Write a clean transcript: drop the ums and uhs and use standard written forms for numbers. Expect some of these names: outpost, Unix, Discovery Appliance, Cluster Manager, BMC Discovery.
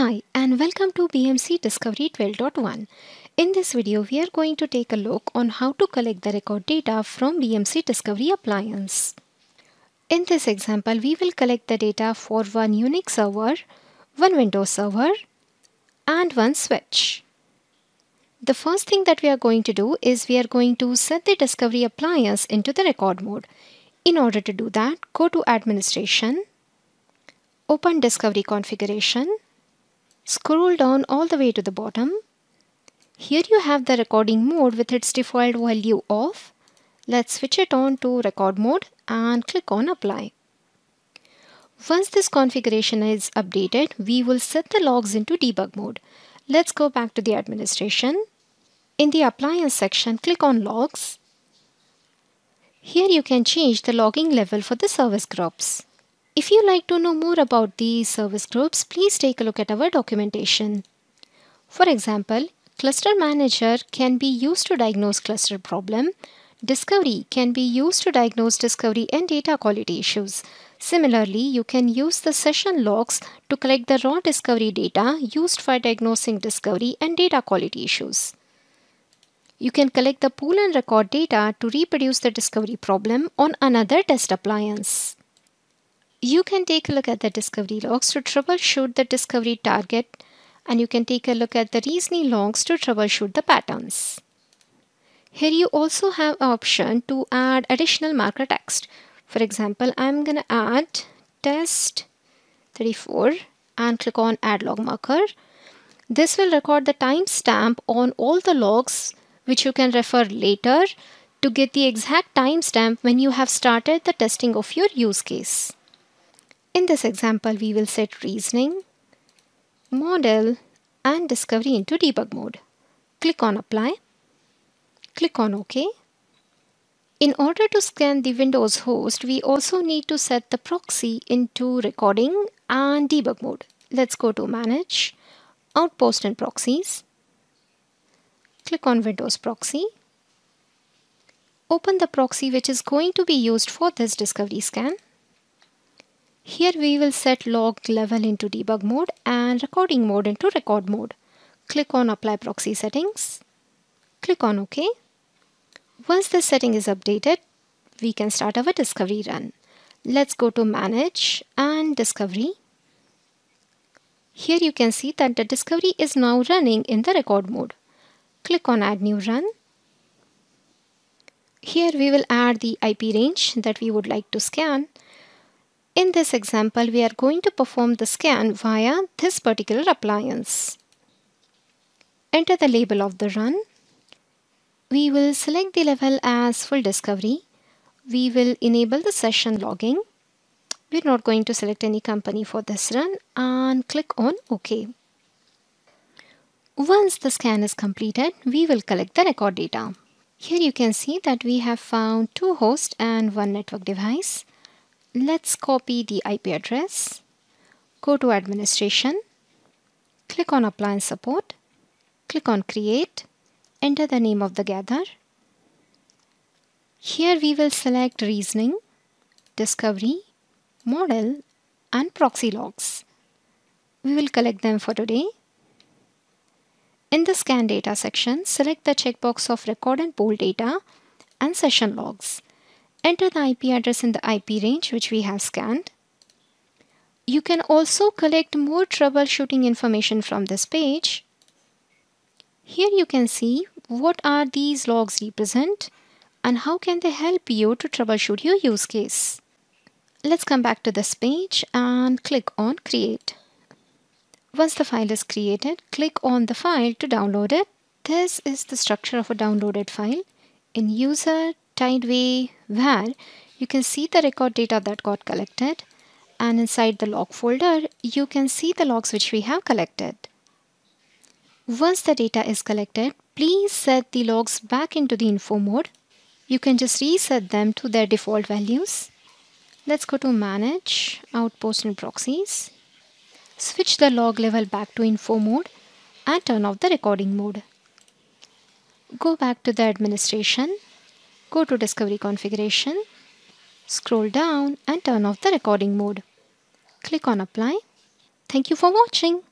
Hi and welcome to BMC Discovery 12.1. In this video we are going to take a look on how to collect the record data from BMC Discovery Appliance. In this example we will collect the data for one Unix server, one Windows server and one switch. The first thing that we are going to do is we are going to set the Discovery Appliance into the record mode. In order to do that, go to Administration, open Discovery Configuration. Scroll down all the way to the bottom. Here you have the recording mode with its default value off. Let's switch it on to record mode and click on apply. Once this configuration is updated, we will set the logs into debug mode. Let's go back to the administration. In the appliance section, click on logs. Here you can change the logging level for the service groups. If you like to know more about these service groups, please take a look at our documentation. For example, Cluster Manager can be used to diagnose cluster problem. Discovery can be used to diagnose discovery and data quality issues. Similarly, you can use the session logs to collect the raw discovery data used for diagnosing discovery and data quality issues. You can collect the pool and record data to reproduce the discovery problem on another test appliance. You can take a look at the discovery logs to troubleshoot the discovery target, and you can take a look at the reasoning logs to troubleshoot the patterns. Here you also have an option to add additional marker text. For example, I'm going to add test 34 and click on add log marker. This will record the timestamp on all the logs, which you can refer later to get the exact timestamp when you have started the testing of your use case. In this example, we will set reasoning, model and discovery into debug mode. Click on apply. Click on OK. In order to scan the Windows host, we also need to set the proxy into recording and debug mode. Let's go to manage, outpost and proxies. Click on Windows proxy. Open the proxy which is going to be used for this discovery scan. Here we will set log level into debug mode and recording mode into record mode. Click on apply proxy settings. Click on OK. Once this setting is updated, we can start our discovery run. Let's go to manage and discovery. Here you can see that the discovery is now running in the record mode. Click on add new run. Here we will add the IP range that we would like to scan. In this example, we are going to perform the scan via this particular appliance. Enter the label of the run. We will select the level as full discovery. We will enable the session logging. We're not going to select any company for this run and click on OK. Once the scan is completed, we will collect the record data. Here you can see that we have found two hosts and one network device. Let's copy the IP address, go to administration, click on appliance support, click on create, enter the name of the gather. Here we will select reasoning, discovery, model and proxy logs. We will collect them for today. In the scan data section, select the checkbox of record and pool data and session logs. Enter the IP address in the IP range which we have scanned. You can also collect more troubleshooting information from this page. Here you can see what are these logs represent and how can they help you to troubleshoot your use case. Let's come back to this page and click on create. Once the file is created, click on the file to download it. This is the structure of a downloaded file. In user, tideway, where you can see the record data that got collected, and inside the log folder you can see the logs which we have collected. Once the data is collected, please set the logs back into the info mode. You can just reset them to their default values. Let's go to manage, outpost and proxies. Switch the log level back to info mode and turn off the recording mode. Go back to the administration. Go to Discovery Configuration, scroll down and turn off the recording mode. Click on Apply. Thank you for watching.